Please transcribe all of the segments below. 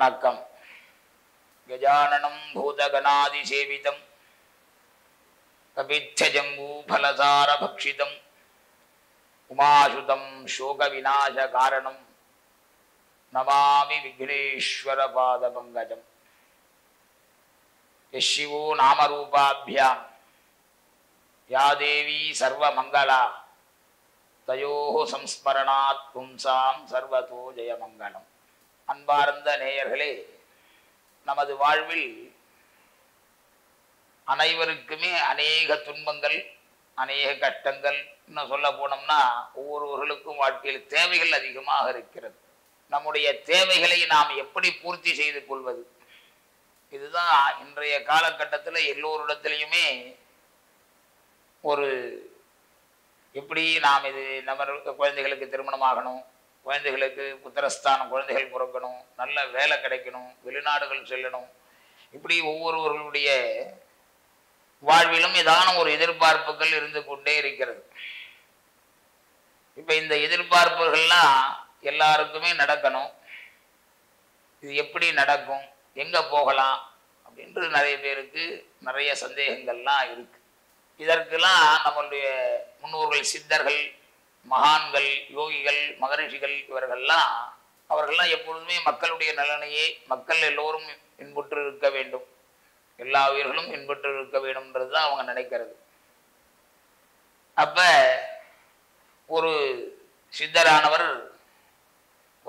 வணக்கம். கஜானனம் பூதகணாதி சேவிதம் கபித்யஜம்பூ பலசார பக்ஷிதம் உமாசுதம் சோக விநாச காரணம் नमामि विघ्नेश्वर पाद पंकजम्. शिवो नाम रूपाभ्यां या देवी सर्वमंगला तयोः संस्मरणात् पुंसां सर्वतो जयमंगलम्. அன்பார்ந்த நேயர்களே, நமது வாழ்வில் அனைவருக்குமே अनेक துன்பங்கள் अनेक கஷ்டங்கள், இன்னும் சொல்ல போனோம்னா ஒவ்வொருவருக்கும் வாழ்க்கையில் தேவைகள் அதிகமாக இருக்கிறது. நம்முடைய தேவைகளை நாம் எப்படி பூர்த்தி செய்து கொள்வது, இதுதான் இன்றைய காலகட்டத்தில் எல்லோரிடத்திலையுமே ஒரு எப்படி நாம் இது நம்ம குழந்தைகளுக்கு திருமணம் ஆகணும், குழந்தைகளுக்கு புத்திரஸ்தானம், குழந்தைகள் பிறக்கணும், நல்ல வேலை கிடைக்கணும், வெளிநாடுகள் செல்லணும், இப்படி ஒவ்வொருவர்களுடைய வாழ்விலும் ஏதான ஒரு எதிர்பார்ப்புகள் இருந்து கொண்டே இருக்கிறது. இப்போ இந்த எதிர்பார்ப்புகள்லாம் எல்லாருக்குமே நடக்கணும், இது எப்படி நடக்கும், எங்கே போகலாம் அப்படின்றது நிறைய பேருக்கு நிறைய சந்தேகங்கள்லாம் இருக்குது. இதற்கெல்லாம் நம்மளுடைய முன்னோர்கள், சித்தர்கள், மகான்கள், யோகிகள், மகரிஷிகள் இவர்கள்லாம் எப்பொழுதுமே மக்களுடைய நலனையே, மக்கள் எல்லோரும் இன்புற்று இருக்க வேண்டும், எல்லா உயிர்களும் இன்புற்று இருக்க வேண்டும்ன்றது தான் அவங்க நினைக்கிறது. அப்போ ஒரு சித்தரானவர்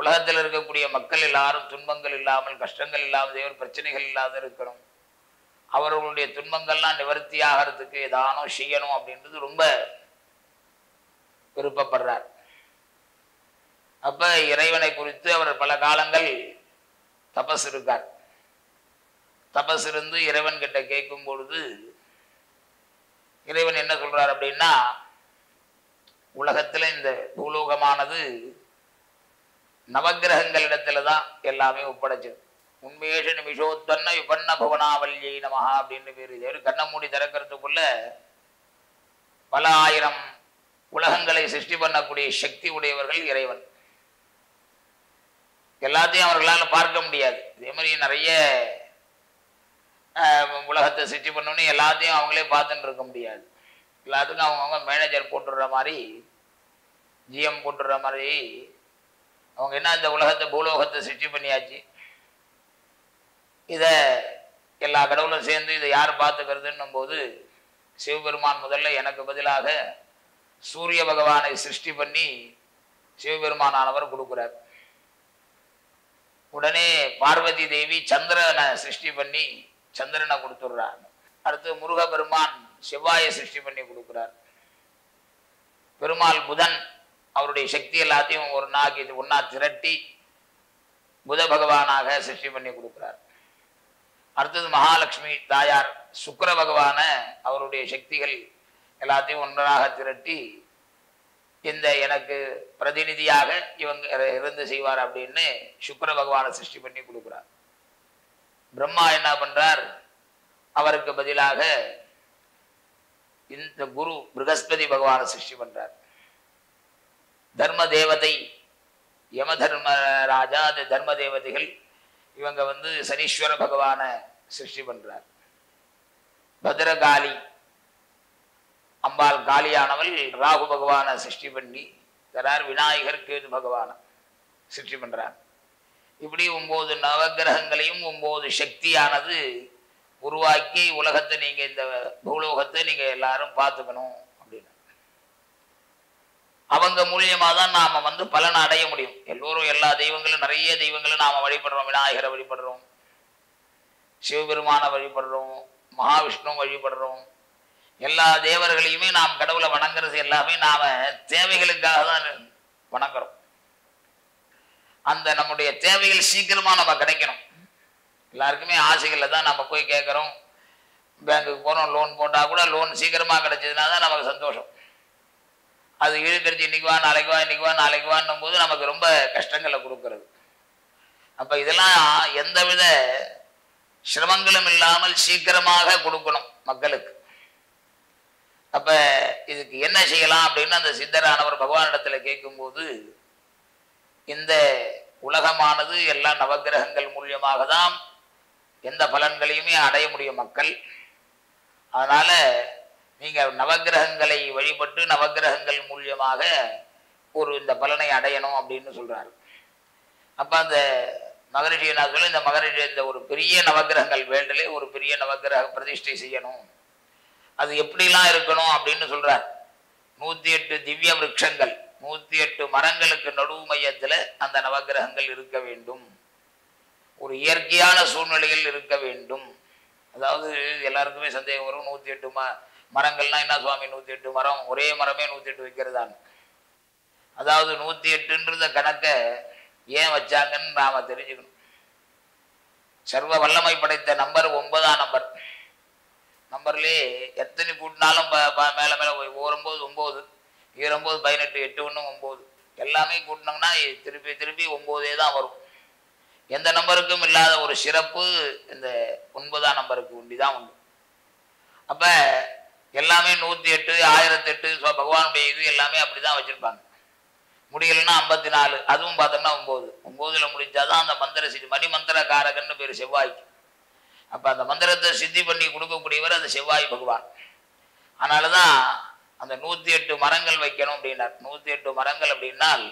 உலகத்தில் இருக்கக்கூடிய மக்கள் எல்லாரும் துன்பங்கள் இல்லாமல், கஷ்டங்கள் இல்லாமல், பிரச்சனைகள் இல்லாத இருக்கணும், அவர்களுடைய துன்பங்கள்லாம் நிவர்த்தி ஆகிறதுக்கு ஏதானோ செய்யணும் அப்படின்றது ரொம்ப விருப்பப்படுறார். அப்போ இறைவனை குறித்து அவர் பல காலங்கள் தபஸ் இருக்கார். தபஸ் இருந்து இறைவன்கிட்ட கேட்கும் பொழுது இறைவன் என்ன சொல்றார் அப்படின்னா, உலகத்தில் இந்த பூலோகமானது நவகிரகங்களிடத்துல தான் எல்லாமே ஒப்படைச்சது. உண்மையேஷ நிமிஷோத்தன்ன விபண்ண புவனாவல்யை நமஹா அப்படின்னு பேர். இது ஒரு கண்ண மூடி திறக்கிறதுக்குள்ள பல ஆயிரம் உலகங்களை சிருஷ்டி பண்ணக்கூடிய சக்தி உடையவர்கள் இறைவன். எல்லாத்தையும் அவர்களால் பார்க்க முடியாது. இதே மாதிரி நிறைய உலகத்தை சிருஷ்டி பண்ணோன்னு எல்லாத்தையும் அவங்களே பார்த்துட்டு இருக்க முடியாது. எல்லாத்துக்கும் அவங்கவுங்க மேனேஜர் போட்டுடுற மாதிரி, ஜிஎம் போட்டுடுற மாதிரி அவங்க என்ன இந்த உலகத்தை பூலோகத்தை சிருஷ்டி பண்ணியாச்சு, இதை எல்லா கடவுளும் சேர்ந்து இதை யார் பார்த்துக்கிறதுன்னும் போது சிவபெருமான் முதல்ல எனக்கு பதிலாக சூரிய பகவானை சிருஷ்டி பண்ணி சிவபெருமானவர் கொடுக்குறார். உடனே பார்வதி தேவி சந்திரனை சிருஷ்டி பண்ணி சந்திரனை கொடுத்துடுறார். அடுத்து முருக பெருமான் செவ்வாயை சிருஷ்டி பண்ணி கொடுக்குறார். பெருமாள் புதன் அவருடைய சக்தி எல்லாத்தையும் ஒரு நாக்கு ஒன்னா திரட்டி புத பகவானாக சிருஷ்டி பண்ணி கொடுக்கிறார். அடுத்தது மகாலட்சுமி தாயார் சுக்கர பகவான அவருடைய சக்திகள் எல்லாத்தையும் ஒன்றாக திரட்டி இந்த எனக்கு பிரதிநிதியாக இவங்க இருந்து செய்வார் அப்படின்னு சுக்கர பகவானை சிருஷ்டி பண்ணி கொடுக்கிறார். பிரம்மா என்ன பண்றார், அவருக்கு பதிலாக இந்த குரு பிருகஸ்பதி பகவானை சிருஷ்டி பண்றார். தர்ம தேவதை யம தர்ம ராஜா, அது தர்ம தேவதைகள் இவங்க சனீஸ்வர பகவானை சிருஷ்டி பண்றார். பத்ரகாளி அம்பாள் காளியானவள் ராகு பகவானை சிருஷ்டி பண்ணி தரார். விநாயகர் கேது பகவானை சிருஷ்டி பண்றார். இப்படி 9 நவகிரகங்களையும் 9 சக்தியானது உருவாக்கி உலகத்தை நீங்க இந்த பூலோகத்தை நீங்க எல்லாரும் பார்த்துக்கணும். அவங்க மூலியமாக தான் நாம் பலனை அடைய முடியும். எல்லோரும் எல்லா தெய்வங்களும் நிறைய தெய்வங்களும் நாம் வழிபடுறோம். விநாயகரை வழிபடுறோம், சிவபெருமானை வழிபடுறோம், மகாவிஷ்ணு வழிபடுறோம், எல்லா தேவர்களையுமே நாம் கடவுளை வணங்குறது எல்லாமே நாம் தேவைகளுக்காக தான் வணங்குறோம். அந்த நம்முடைய தேவைகள் சீக்கிரமாக நம்ம கிடைக்கணும். எல்லாருக்குமே ஆசைகளில் தான் நம்ம போய் கேட்குறோம். பேங்குக்கு போகிறோம், லோன் போட்டால் கூட லோன் சீக்கிரமாக கிடைச்சதுனா தான் நமக்கு சந்தோஷம். அது இழுக்கடிச்சு இன்னைக்கு வா நாளைக்கு வான்னும் போது நமக்கு ரொம்ப கஷ்டங்களை கொடுக்கறது. அப்போ இதெல்லாம் எந்தவித சிரமங்களும் இல்லாமல் சீக்கிரமாக கொடுக்கணும் மக்களுக்கு. அப்போ இதுக்கு என்ன செய்யலாம் அப்படின்னு அந்த சித்தரானவர் பகவானிடத்தில் கேட்கும்போது இந்த உலகமானது எல்லா நவகிரகங்கள் மூலமாக தான் எந்த பலன்களையுமே அடைய முடியும் மக்கள். அதனால நீங்க நவகிரகங்களை வழிபட்டு நவகிரகங்கள் மூலமாக ஒரு இந்த பலனை அடையணும் அப்படினு சொல்றாரு. அப்ப அந்த மகரிஷி என்ன சொல்ல, இந்த மகரிஷி இந்த ஒரு பெரிய நவகிரகங்கள் வேண்டலே ஒரு பெரிய நவகிரக பிரதிஷ்டை செய்யணும், அது எப்படிலாம் இருக்கணும் அப்படின்னு சொல்றாரு. 108 திவ்ய விருட்சங்கள் 108 மரங்களுக்கு நடுவு மையத்தில் அந்த நவகிரகங்கள் இருக்க வேண்டும், ஒரு இயற்கையான சூழ்நிலையில் இருக்க வேண்டும். அதாவது எல்லாருக்குமே சந்தேகம் வரும், 108 மரங்கள்லாம் என்ன சுவாமி 108 மரம், ஒரே மரமே 108 வைக்கிறதான்னு. அதாவது 108ன்ற கணக்கை ஏன் வச்சாங்கன்னு நாம் தெரிஞ்சுக்கணும். சர்வ வல்லமை படைத்த நம்பர் 9ஆம் நம்பர், நம்பர்லேயே எத்தனை கூட்டினாலும் மேலே மேலே போய் 9, 9, 9, 9, 18, 8, 1, 9 எல்லாமே கூட்டினோம்னா திருப்பி திருப்பி 9ஏ தான் வரும். எந்த நம்பருக்கும் இல்லாத ஒரு சிறப்பு இந்த 9ஆம் நம்பருக்கு உண்டிதான் உண்டு. அப்போ எல்லாமே 108, 1008 பகவானுடைய இது எல்லாமே அப்படி தான் வச்சுருப்பாங்க. முடியலைன்னா 54, அதுவும் பார்த்தோம்னா 9, 9ல் முடித்தாதான் அந்த மந்திர சித்தி, மணி மந்திர காரகன்னு பேர் செவ்வாய்க்கு. அப்போ அந்த மந்திரத்தை சித்தி பண்ணி கொடுக்கக்கூடியவர் அந்த செவ்வாய் பகவான். அதனால தான் அந்த 108 மரங்கள் வைக்கணும் அப்படின்னார். 108 மரங்கள் அப்படின்னால்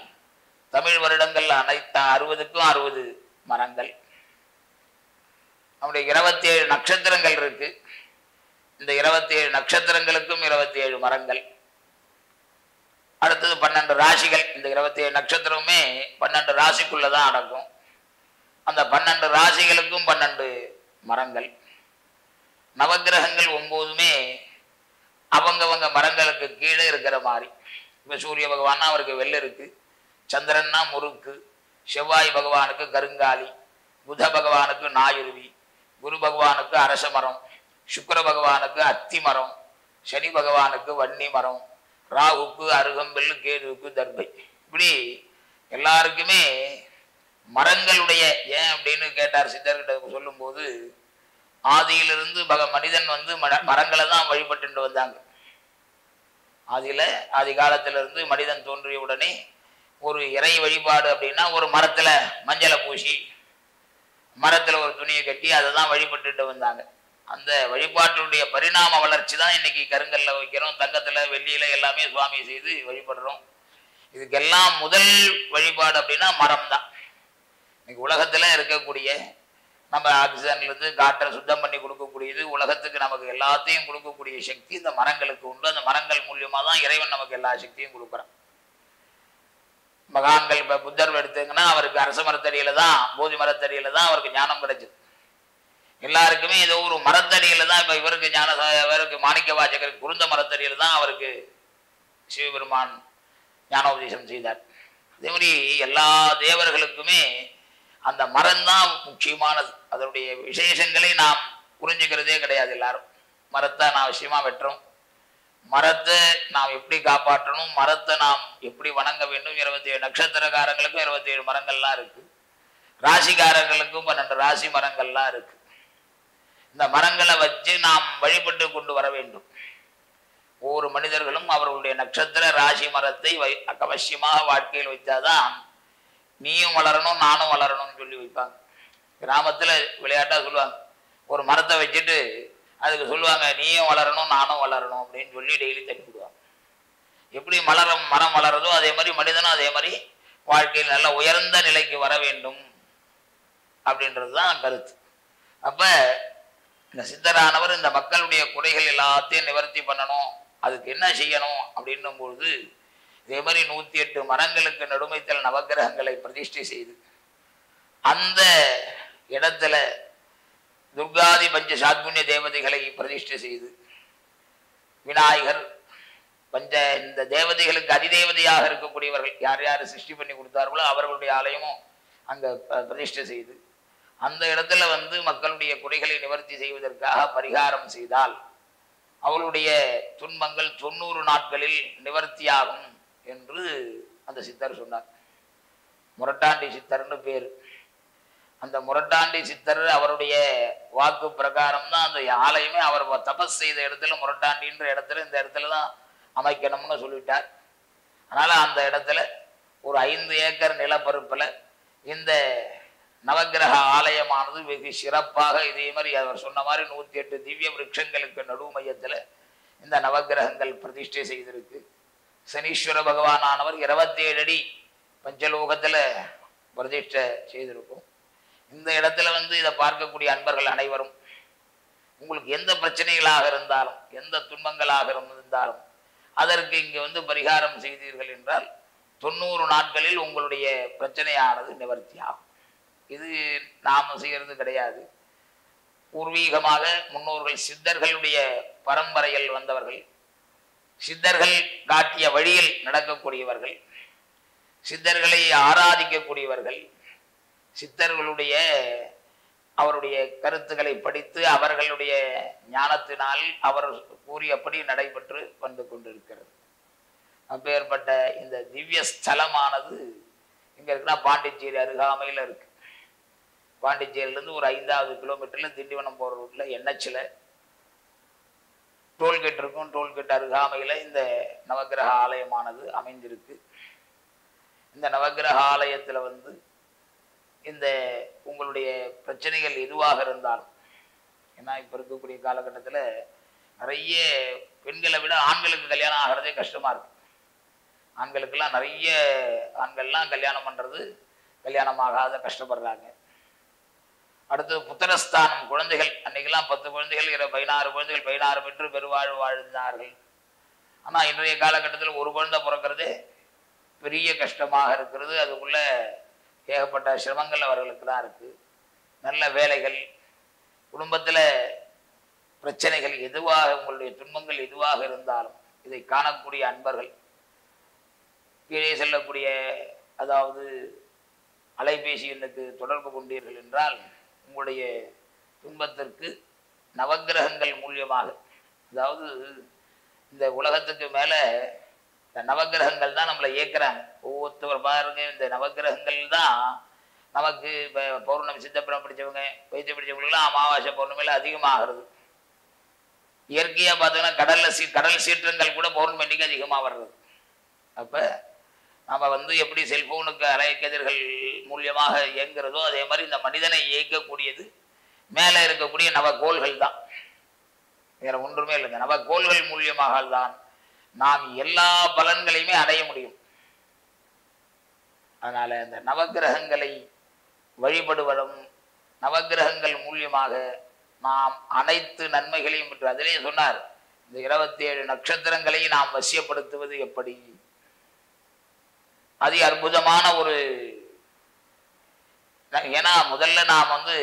தமிழ் வருடங்கள் அனைத்து 60க்கும் 60 மரங்கள். நம்முடைய 27 நட்சத்திரங்கள் இருக்குது, இந்த 27 நட்சத்திரங்களுக்கும் 27 மரங்கள். அடுத்தது 12 ராசிகள், இந்த 27 நட்சத்திரமுமே 12 ராசிக்குள்ளே தான் அடங்கும். அந்த 12 ராசிகளுக்கும் 12 மரங்கள். நவகிரகங்கள் 9உமே அவங்கவங்க மரங்களுக்கு கீழே இருக்கிற மாதிரி. இப்போ சூரிய பகவான்னா அவருக்கு வெள்ளை இருக்குது, சந்திரன்னா முறுக்கு, செவ்வாய் பகவானுக்கு கருங்காலி, புத பகவானுக்கு நாயுருவி, குரு பகவானுக்கு அரச மரம், சுக்கிர பகவானுக்கு அத்தி மரம், சனி பகவானுக்கு வன்னி மரம், ராகுக்கு அருகம்பில், கேதுவுக்கு தர்பை. இப்படி எல்லாருக்குமே மரங்களுடைய ஏன் அப்படின்னு கேட்டார் சித்தர்கிட்ட சொல்லும்போது, ஆதியிலிருந்து மனிதன் மரங்களை தான் வழிபட்டு வந்தாங்க. ஆதி காலத்திலிருந்து மனிதன் தோன்றிய உடனே ஒரு இறை வழிபாடு அப்படின்னா ஒரு மரத்தில் மஞ்சளை பூசி மரத்தில் ஒரு துணியை கட்டி அதை தான் வழிபட்டு வந்தாங்க. அந்த வழிபாட்டினுடைய பரிணாம வளர்ச்சி தான் இன்னைக்கு கருங்கல்ல வைக்கிறோம், தங்கத்தில் வெள்ளியில எல்லாமே சுவாமி செய்து வழிபடுறோம். இதுக்கெல்லாம் முதல் வழிபாடு அப்படின்னா மரம் தான். இன்னைக்கு உலகத்தில் இருக்கக்கூடிய நம்ம ஆக்சிஜன்லேருந்து காற்றை சுத்தம் பண்ணி கொடுக்கக்கூடியது, உலகத்துக்கு நமக்கு எல்லாத்தையும் கொடுக்கக்கூடிய சக்தி இந்த மரங்களுக்கு உண்டு. அந்த மரங்கள் மூலியமாக தான் இறைவன் நமக்கு எல்லா சக்தியும் கொடுக்குறான். மகான்கள் இப்போ புத்தர் எடுத்துங்கன்னா அவருக்கு அரச மரத்தடியில் தான், போதி மரத்தடியில் தான் அவருக்கு ஞானம் கிடைச்சது. எல்லாருக்குமே ஏதோ ஒரு மரத்தடியில் தான். இப்போ இவருக்கு இவருக்கு மாணிக்க வாசகருக்கு குருந்த மரத்தடியில் தான் அவருக்கு சிவபெருமான் ஞானோபதேசம் செய்தார். அதே மாதிரி எல்லா தேவர்களுக்குமே அந்த மரம்தான் முக்கியமானது. அதனுடைய விசேஷங்களை நாம் புரிஞ்சுக்கிறதே கிடையாது. எல்லாரும் மரத்தை நான் அவசியமாக வெட்டுறோம், மரத்தை நாம் எப்படி காப்பாற்றணும், மரத்தை நாம் எப்படி வணங்க வேண்டும். 27 நட்சத்திரக்காரங்களுக்கும் 27 மரங்கள்லாம் இருக்குது, ராசிக்காரங்களுக்கும் 12 ராசி மரங்கள்லாம் இருக்குது. இந்த மரங்களை வச்சு நாம் வழிபட்டு கொண்டு வர வேண்டும். ஒவ்வொரு மனிதர்களும் அவர்களுடைய நட்சத்திர ராசி மரத்தை அவசியமாக வாழ்க்கையில் வைத்தாதான் நீயும் வளரணும் நானும் வளரணும்னு சொல்லி வைப்பாங்க. கிராமத்தில் விளையாட்டாக சொல்லுவாங்க, ஒரு மரத்தை வச்சுட்டு அதுக்கு சொல்லுவாங்க நீயும் வளரணும் நானும் வளரணும் அப்படின்னு சொல்லி டெய்லி தட்டி விடுவாங்க. எப்படி மரம் வளரதோ அதே மாதிரி மனிதனும் அதே மாதிரி வாழ்க்கையில் நல்ல உயர்ந்த நிலைக்கு வர வேண்டும் அப்படின்றது தான் கருத்து. அப்போ இந்த சித்தரானவர் இந்த மக்களுடைய குறைகள் எல்லாத்தையும் நிவர்த்தி பண்ணணும், அதுக்கு என்ன செய்யணும் அப்படின்னும்பொழுது இதே மாதிரி 108 மரங்களுக்கு நடுமைத்தல் நவகிரகங்களை பிரதிஷ்டை செய்து அந்த இடத்துல துர்காதி பஞ்ச சாத்புண்ணிய தேவதைகளை பிரதிஷ்டை செய்து விநாயகர் பஞ்ச இந்த தேவதைகளுக்கு அதிதேவதையாக இருக்கக்கூடியவர்கள் யார் யார் சிருஷ்டி பண்ணி கொடுத்தார்களோ அவர்களுடைய ஆலயமும் அங்கே பிரதிஷ்டை செய்து அந்த இடத்துல மக்களுடைய குறைகளை நிவர்த்தி செய்வதற்காக பரிகாரம் செய்தால் அவளுடைய துன்பங்கள் 90 நாட்களில் நிவர்த்தியாகும் என்று அந்த சித்தர் சொன்னார். முரட்டாண்டி சித்தர்னு பேர். அந்த முரட்டாண்டி சித்தர் அவருடைய வாக்கு பிரகாரம் தான் அந்த ஆலயமே அவர் தபஸ் செய்த இடத்துல முரட்டாண்டின்ற இடத்துல இந்த இடத்துல தான் அமைக்கணும்னு சொல்லிட்டார். அதனால் அந்த இடத்துல ஒரு 5 ஏக்கர் நிலப்பரப்பில் இந்த நவக்கிரக ஆலயமானது வெகு சிறப்பாக இதே மாதிரி அவர் சொன்ன மாதிரி 108 திவ்ய விருட்சங்களுக்கு நடு மையத்தில் இந்த நவக்கிரகங்கள் பிரதிஷ்டை செய்திருக்கு. சனீஸ்வர பகவானானவர் 27 அடி பஞ்சலோகத்தில் பிரதிஷ்டை செய்திருக்கும். இந்த இடத்துல வந்து இதை பார்க்கக்கூடிய அன்பர்கள் அனைவரும் உங்களுக்கு எந்த பிரச்சனைகளாக இருந்தாலும் எந்த துன்பங்களாக இருந்தாலும் அதற்கு இங்கே வந்து பரிகாரம் செய்தீர்கள் என்றால் 90 நாட்களில் உங்களுடைய பிரச்சனையானது நிவர்த்தியாகும். இது நாம் செய்கிறது கிடையாது. பூர்வீகமாக முன்னோர்கள் சித்தர்களுடைய பரம்பரையில் வந்தவர்கள், சித்தர்கள் காட்டிய வழியில் நடக்கக்கூடியவர்கள், சித்தர்களை ஆராதிக்கக்கூடியவர்கள், சித்தர்களுடைய அவருடைய கருத்துக்களை படித்து அவர்களுடைய ஞானத்தினால் அவர் கூறியபடி நடைபெற்று வந்து கொண்டிருக்கிறது. அப்பேற்பட்ட இந்த திவ்ய ஸ்தலமானது இங்கே இருக்குன்னா பாண்டிச்சேரி அருகாமையில் இருக்குது. பாண்டிச்சேரியிலேருந்து ஒரு 5வது கிலோமீட்டரில் திண்டிவனம் போகிற ரூட்டில் என்எச்சில் டோல்கேட் இருக்கும். டோல்கேட் அருகாமையில் இந்த நவக்கிரக ஆலயமானது அமைந்திருக்கு. இந்த நவக்கிரக ஆலயத்தில் வந்து இந்த உங்களுடைய பிரச்சனைகள் எதுவாக இருந்தாலும், ஏன்னா இப்போ இருக்கக்கூடிய காலகட்டத்தில் நிறைய பெண்களை விட ஆண்களுக்கு கல்யாணம் ஆகிறதே கஷ்டமாக இருக்குது. ஆண்களுக்கெல்லாம் நிறைய ஆண்கள்லாம் கல்யாணம் பண்ணுறது கல்யாணமாகாத கஷ்டப்படுறாங்க. அடுத்தது புத்திரஸ்தானம், குழந்தைகள். அன்றைக்கெல்லாம் 10 குழந்தைகள், 16 குழந்தைகள், 16 பெற்று பெருவாழ்வு வாழ்ந்தார்கள். ஆனால் இன்றைய காலகட்டத்தில் ஒரு குழந்தை பிறக்கிறதே பெரிய கஷ்டமாக இருக்கிறது. அதுக்குள்ளே ஏகப்பட்ட சிரமங்கள் அவர்களுக்கு தான் இருக்குது. நல்ல வேலைகள், குடும்பத்தில் பிரச்சனைகள் எதுவாக, உங்களுடைய துன்பங்கள் எதுவாக இருந்தாலும் இதை காணக்கூடிய அன்பர்கள் கீழே செல்லக்கூடிய அதாவது அலைபேசி எண்ணுக்கு தொடர்பு கொண்டீர்கள் என்றால் உங்களுடைய துன்பத்திற்கு நவக்கிரகங்கள் மூலியமாக, அதாவது இந்த உலகத்துக்கு மேலே இந்த நவக்கிரகங்கள் தான் நம்மளை இயக்குறாங்க. ஒவ்வொருத்தவர் பாருங்க, இந்த நவக்கிரகங்கள் தான் நமக்கு இப்போ பௌர்ணமி சித்தப்புறம் பிடிச்சவங்க, வைத்தியம் பிடிச்சவங்களுக்குலாம் அமாவாசை பௌர்ணமியில் அதிகமாகிறது. இயற்கையாக பார்த்தோன்னா கடல் சீற்றங்கள் கூட பௌர்ணமிக்கு அதிகமாக வர்றது. அப்போ நம்ம வந்து எப்படி செல்போனுக்கு அலைக்கதிர்கள் மூலியமாக இயங்குகிறதோ அதே மாதிரி இந்த மனிதனை இயக்கக்கூடியது மேலே இருக்கக்கூடிய நவக்கோள்கள் தான், வேறு ஒன்றுமே இல்லை. இந்த நவக்கோள்கள் மூலியமாக தான் நாம் எல்லா பலன்களையுமே அடைய முடியும். அதனால் இந்த நவக்கிரகங்களை வழிபடுவதும் நவக்கிரகங்கள் மூலியமாக நாம் அனைத்து நன்மைகளையும் பெற்று, அதிலே சொன்னார் இந்த 27 நட்சத்திரங்களை நாம் வசியப்படுத்துவது எப்படி, அது அற்புதமான ஒரு. ஏன்னா முதல்ல நாம் வந்து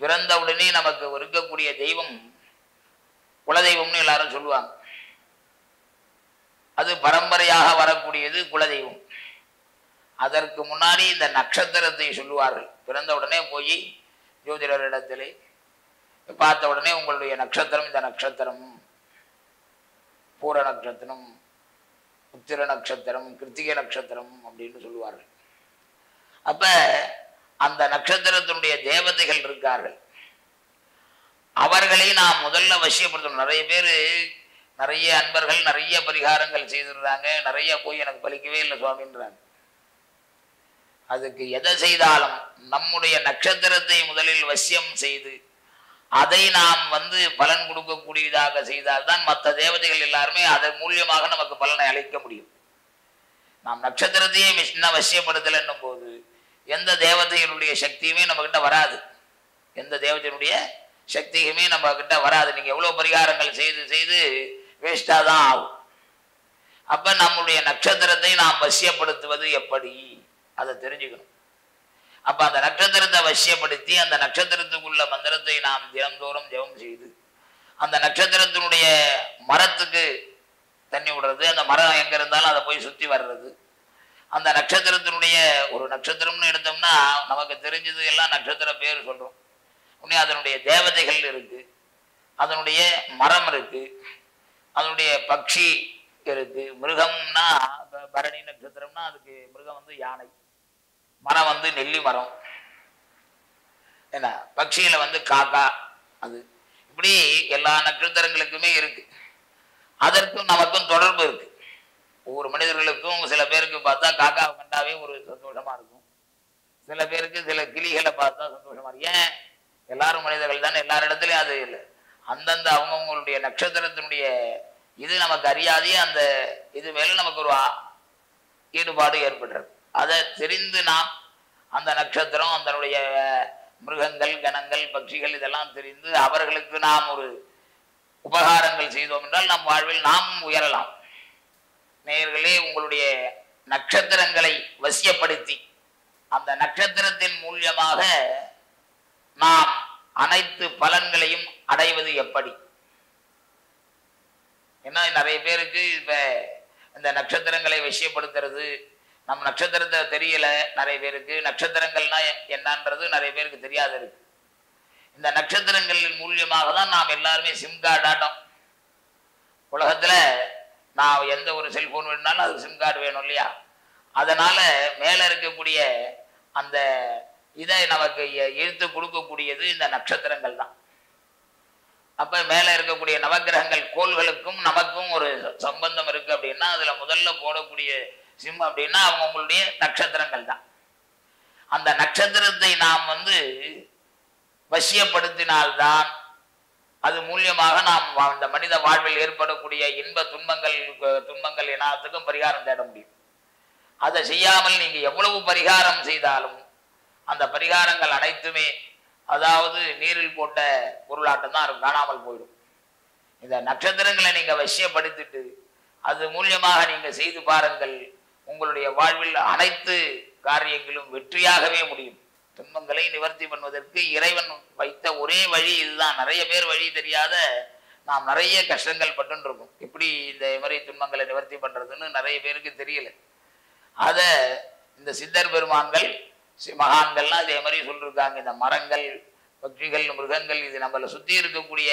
பிறந்தவுடனே நமக்கு இருக்கக்கூடிய தெய்வம் குலதெய்வம்னு எல்லாரும் சொல்லுவாங்க. அது பரம்பரையாக வரக்கூடியது குலதெய்வம். அதற்கு முன்னாடி இந்த நட்சத்திரத்தை சொல்லுவார்கள். பிறந்த உடனே போய் ஜோதிடரிடத்திலே பார்த்த உடனே உங்களுடைய நட்சத்திரம் இந்த நட்சத்திரம், பூர நட்சத்திரம், உத்திர நட்சத்திரம், கிருத்திகை நட்சத்திரம் அப்படின்னு சொல்லுவார்கள். அப்போ அந்த நட்சத்திரத்தினுடைய தேவதைகள் இருக்கார்கள், அவர்களை நாம் முதல்ல வசியப்படுத்தணும். நிறைய அன்பர்கள் நிறைய பரிகாரங்கள் செய்திருந்தாங்க, நிறைய போய் எனக்கு பலிக்கவே இல்லை சுவாமின்றாங்க. அதுக்கு எதை செய்தாலும் நம்முடைய நட்சத்திரத்தை முதலில் வசியம் செய்து அதை நாம் வந்து பலன் கொடுக்கக்கூடியதாக செய்தால்தான் மற்ற தேவதைகள் எல்லாருமே அதன் மூலியமாக நமக்கு பலனை அளிக்க முடியும். நாம் நட்சத்திரத்தையே என்ன வசியப்படுத்தலைன்னும் போது எந்த தேவதையினுடைய சக்தியுமே நம்மக்கிட்ட வராது. எந்த தேவதையினுடைய சக்தியுமே நம்மக்கிட்ட வராது. நீங்கள் எவ்வளோ பரிகாரங்கள் செய்து செய்து வேஸ்டாக தான் ஆகும். அப்போ நம்முடைய நட்சத்திரத்தை நாம் வசியப்படுத்துவது எப்படி அதை தெரிஞ்சுக்கணும். அப்போ அந்த நட்சத்திரத்தை வசியப்படுத்தி அந்த நட்சத்திரத்துக்குள்ள மந்திரத்தை நாம் தினந்தோறும் ஜெபம் செய்து அந்த நட்சத்திரத்தினுடைய மரத்துக்கு தண்ணி விடுறது, அந்த மரம் எங்கே இருந்தாலும் அதை போய் சுற்றி வர்றது, அந்த நட்சத்திரத்தினுடைய ஒரு நட்சத்திரம்னு எடுத்தோம்னா நமக்கு தெரிஞ்சது எல்லாம் நட்சத்திர பேர் சொல்கிறோம். உடனே அதனுடைய தேவதைகள் இருக்குது, அதனுடைய மரம் இருக்குது, அதனுடைய பட்சி இருக்குது. மிருகம்னா இப்போ பரணி நட்சத்திரம்னா அதுக்கு மிருகம் வந்து யானை, மரம் வந்து நெல்லி மரம், என்ன பட்சியில் வந்து காக்கா. அது இப்படி எல்லா நட்சத்திரங்களுக்குமே இருக்குது. அதற்கும் நமக்கும் தொடர்பு இருக்குது. ஒவ்வொரு மனிதர்களுக்கும் சில பேருக்கு பார்த்தா காக்காவை கண்டாவே ஒரு சந்தோஷமாக இருக்கும், சில பேருக்கு சில கிளிகளை பார்த்தா சந்தோஷமா ஏன் எல்லாரும் மனிதர்கள் தானே, எல்லா இடத்துலையும் அது இல்லை. அந்தந்த அவங்கவுங்களுடைய நட்சத்திரத்தினுடைய இது நமக்கு அறியாதே அந்த இது மேலே நமக்கு ஒரு ஈடுபாடு ஏற்படுறது. அதை தெரிந்து நாம் அந்த நட்சத்திரம் அதனுடைய மிருகங்கள் கணங்கள் பட்சிகள் இதெல்லாம் தெரிந்து அவர்களுக்கு நாம் ஒரு உபகாரங்கள் செய்தோம் என்றால் நம் வாழ்வில் நாமும் உயரலாம். நேயர்களே, உங்களுடைய நட்சத்திரங்களை வசியப்படுத்தி அந்த நட்சத்திரத்தின் மூலமாக நாம் அனைத்து பலன்களையும் அடைவது எப்படி? ஏன்னா நிறைய பேருக்கு இப்போ இந்த நட்சத்திரங்களை விஷயப்படுத்துறது நம்ம நட்சத்திரத்தை தெரியல. நிறைய பேருக்கு நட்சத்திரங்கள்னா என்னன்றது நிறைய பேருக்கு தெரியாது இருக்கு. இந்த நட்சத்திரங்களின் மூலியமாக தான் நாம் எல்லாருமே சிம் கார்டு ஆட்டோம். உலகத்தில் நான் எந்த ஒரு செல்ஃபோன் வேணும்னாலும் அதுக்கு சிம் கார்டு வேணும் இல்லையா? அதனால் மேலே இருக்கக்கூடிய அந்த இதை நமக்கு எழுத்து கொடுக்கக்கூடியது இந்த நட்சத்திரங்கள் தான். அப்போ மேலே இருக்கக்கூடிய நவக்கிரகங்கள் கோள்களுக்கும் நமக்கும் ஒரு சம்பந்தம் இருக்குது அப்படின்னா அதில் முதல்ல போடக்கூடிய சிம் அப்படின்னா அவங்களுடைய நட்சத்திரங்கள் தான். அந்த நட்சத்திரத்தை நாம் வசியப்படுத்தினால்தான் அது மூலியமாக நாம் அந்த மனித வாழ்வில் ஏற்படக்கூடிய இன்ப துன்பங்கள் எல்லாத்துக்கும் பரிகாரம் தேட முடியும். அதை செய்யாமல் நீங்கள் எவ்வளவு பரிகாரம் செய்தாலும் அந்த பரிகாரங்கள் அனைத்துமே அதாவது நீரில் போட்ட பொருளாட்டம் தான் இருக்கும், காணாமல் போயிடும். இந்த நட்சத்திரங்களை நீங்கள் வசியப்படுத்திட்டு அது மூலியமாக நீங்கள் செய்து பாருங்கள். உங்களுடைய வாழ்வில் அனைத்து காரியங்களும் வெற்றியாகவே முடியும். துன்பங்களை நிவர்த்தி பண்ணுவதற்கு இறைவன் வைத்த ஒரே வழி இதுதான். நிறைய பேர் வழி தெரியாத நாம் நிறைய கஷ்டங்கள் பட்டு இருக்கோம். எப்படி இந்த மாதிரி துன்பங்களை நிவர்த்தி பண்ணுறதுன்னு நிறைய பேருக்கு தெரியல. அதை இந்த சித்தர் பெருமான்கள் மகான்கள்லாம் இதே மாதிரி சொல்லியிருக்காங்க. இந்த மரங்கள் பட்சிகள் மிருகங்கள் இது நம்மளை சுற்றி இருக்கக்கூடிய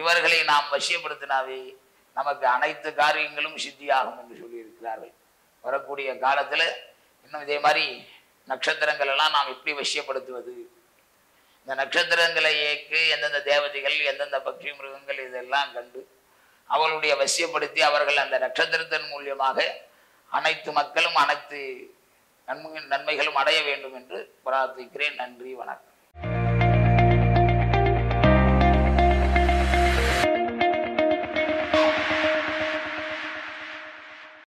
இவர்களை நாம் வசியப்படுத்தினாவே நமக்கு அனைத்து காரியங்களும் சித்தியாகும் என்று சொல்லியிருக்கிறார்கள். வரக்கூடிய காலத்தில் இன்னும் இதே மாதிரி நட்சத்திரங்கள் எல்லாம் நாம் எப்படி வசியப்படுத்துவது, இந்த நட்சத்திரங்களை ஏற்று எந்தெந்த தேவதைகள் எந்தெந்த பட்சி மிருகங்கள் இதெல்லாம் கண்டு அவர்களுடைய வசியப்படுத்தி அவர்கள் அந்த நட்சத்திரத்தின் மூலியமாக அனைத்து மக்களும் அனைத்து நன்மைகளும் அடைய வேண்டும் என்று பிரார்த்திக்கிறேன். நன்றி, வணக்கம்.